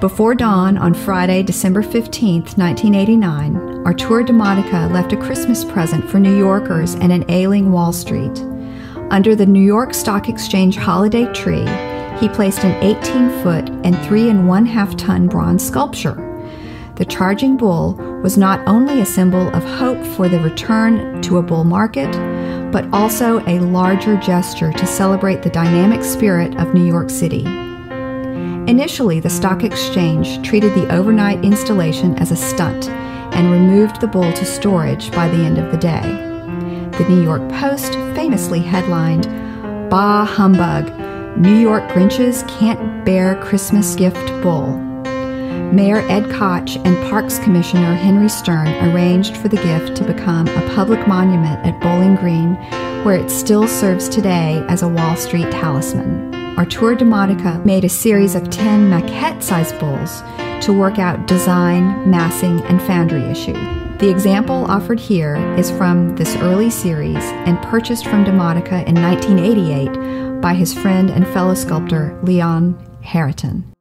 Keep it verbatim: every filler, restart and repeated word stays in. Before dawn on Friday, December fifteenth, nineteen eighty-nine, Arturo Di Modica left a Christmas present for New Yorkers and an ailing Wall Street. Under the New York Stock Exchange holiday tree, he placed an eighteen-foot and three and one half ton bronze sculpture. The Charging Bull was not only a symbol of hope for the return to a bull market, but also a larger gesture to celebrate the dynamic spirit of New York City. Initially, the Stock Exchange treated the overnight installation as a stunt and removed the bull to storage by the end of the day. The New York Post famously headlined, "Bah Humbug! New York Grinches Can't Bear Christmas Gift Bull." Mayor Ed Koch and Parks Commissioner Henry Stern arranged for the gift to become a public monument at Bowling Green, where it still serves today as a Wall Street talisman. Arturo Di Modica made a series of ten maquette-sized bulls to work out design, massing, and foundry issue. The example offered here is from this early series and purchased from Di Modica in nineteen eighty-eight by his friend and fellow sculptor Leon Hariton.